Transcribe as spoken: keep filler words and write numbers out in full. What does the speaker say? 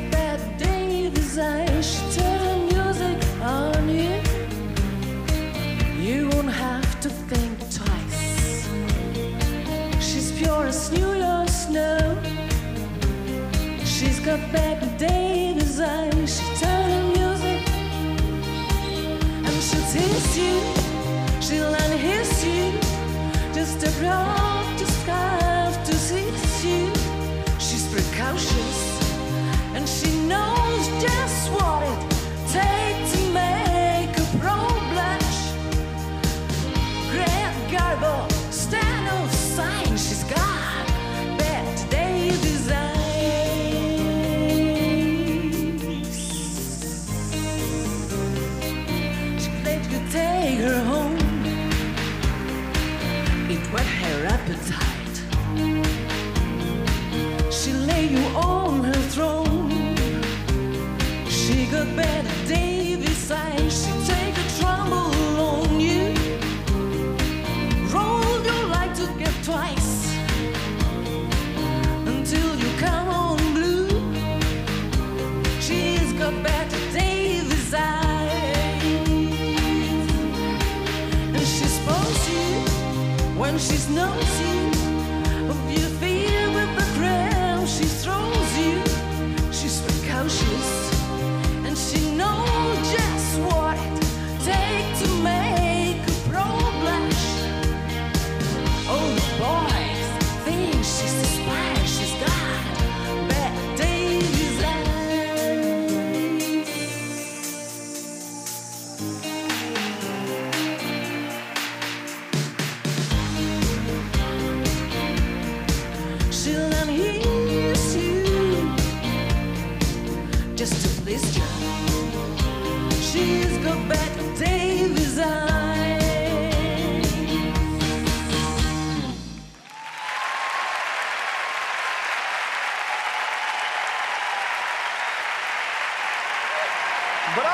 got Bette Davis eyes. She turned the music on you. You won't have to think twice. She's pure as New York snow. She's got Bette Davis eyes. She turned the music, and she'll tease you. She'll unhiss you. Just a broad scarf to seize you. She's precocious, and she knows just what it takes to make a pro blush. Grant Garbo, stand off sign, she's got Bette Davis eyes. She let you take her home. It whet her appetite. She lay you on her throne. She got Bette Davis eyes. She take a trouble on you. Roll your light to get twice until you come on blue. She's got Bette Davis eyes, and she spoils you when she knows you. If you feel with the ground, she throws you. She's precocious, and she knows just what it takes to make a pro blush. Oh, the boys think she's a spy. She's got Bette Davis eyes. She'll unhiss you just to please you. She's got Bette Davis eyes. But